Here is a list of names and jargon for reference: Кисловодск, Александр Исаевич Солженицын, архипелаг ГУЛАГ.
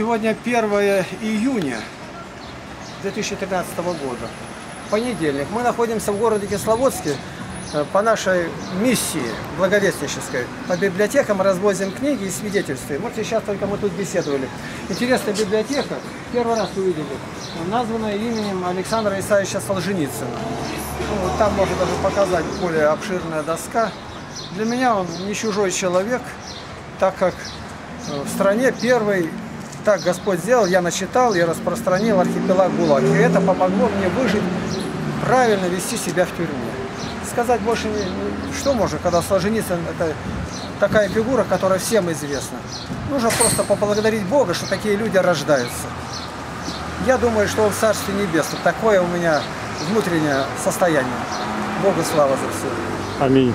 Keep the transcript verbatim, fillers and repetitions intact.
Сегодня первое июня две тысячи тринадцатого года, понедельник. Мы находимся в городе Кисловодске по нашей миссии благовестнической. По библиотекам развозим книги и свидетельства. Вот сейчас только мы тут беседовали. Интересная библиотека, первый раз увидели, названная именем Александра Исаевича Солженицына. Ну, вот там можно даже показать более обширная доска. Для меня он не чужой человек, так как в стране первый, так Господь сделал, я начитал и распространил архипелаг ГУЛАГ. И это помогло мне выжить, правильно вести себя в тюрьме. Сказать больше, что можно, когда Солженицын – это такая фигура, которая всем известна. Нужно просто поблагодарить Бога, что такие люди рождаются. Я думаю, что он в Царстве Небесном. Такое у меня внутреннее состояние. Богу слава за все. Аминь.